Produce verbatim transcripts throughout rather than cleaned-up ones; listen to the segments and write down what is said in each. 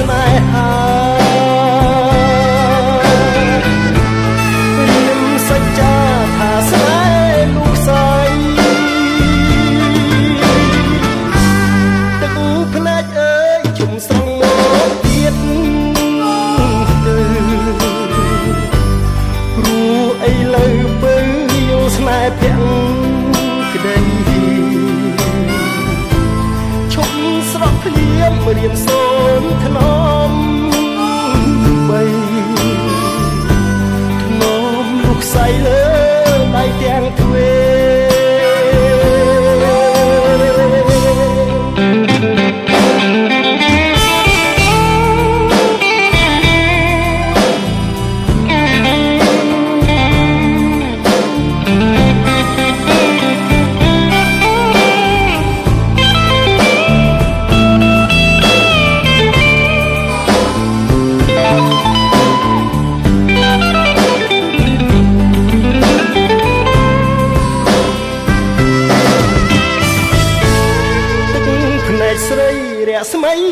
to my heart. Riêng sajja thả sẽ lúc say Tựu plech ơi chung sông một tiết từ Rù ấy lời bơi yêu sài phẹn Hãy subscribe cho kênh Ghiền Mì Gõ Hãy subscribe cho kênh Ghiền Mì Gõ Để không bỏ lỡ những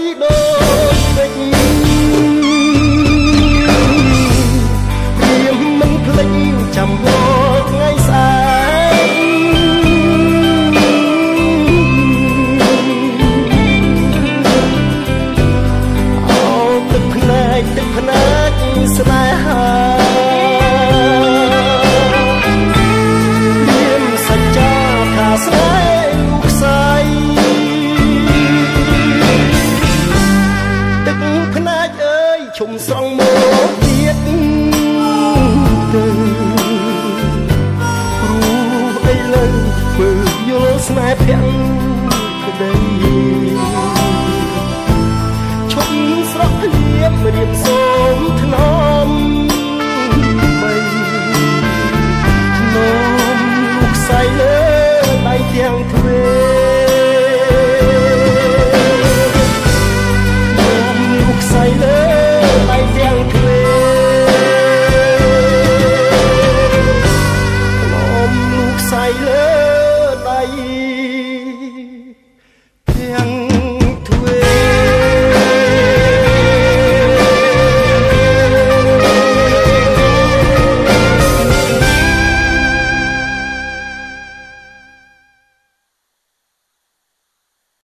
video hấp dẫn